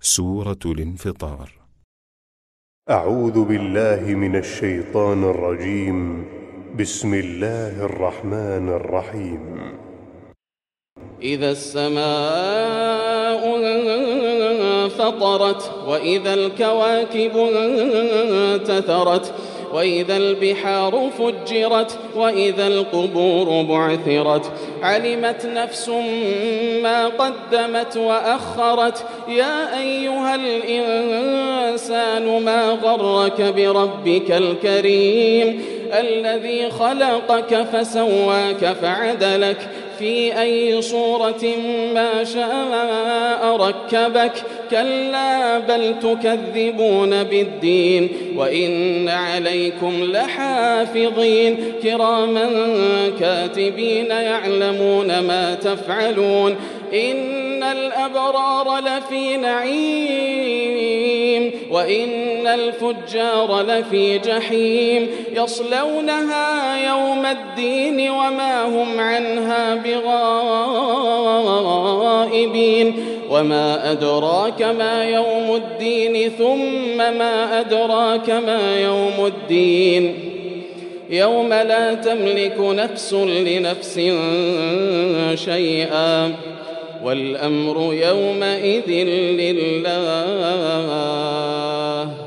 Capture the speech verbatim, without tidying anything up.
سورة الإنفطار. أعوذ بالله من الشيطان الرجيم. بسم الله الرحمن الرحيم. إذا السماء انفطرت، وإذا الكواكب انتثرت، وإذا البحار فجرت، وإذا القبور بعثرت، علمت نفس ما قدمت وأخرت. يا أيها الإنسان ما غرك بربك الكريم الذي خلقك فسواك فعدلك في أي صورة ما شاء ركبك. كلا بل تكذبون بالدين، وإن عليكم لحافظين كراما كاتبين يعلمون ما تفعلون. إن الأبرار لفي نعيم، وإن الفجار لفي جحيم، يصلونها يوم الدين وما هم عنها بغائبين. وما أدراك ما يوم الدين، ثم ما أدراك ما يوم الدين. يوم لا تملك نفس لنفس شيئا، والأمر يومئذ لله.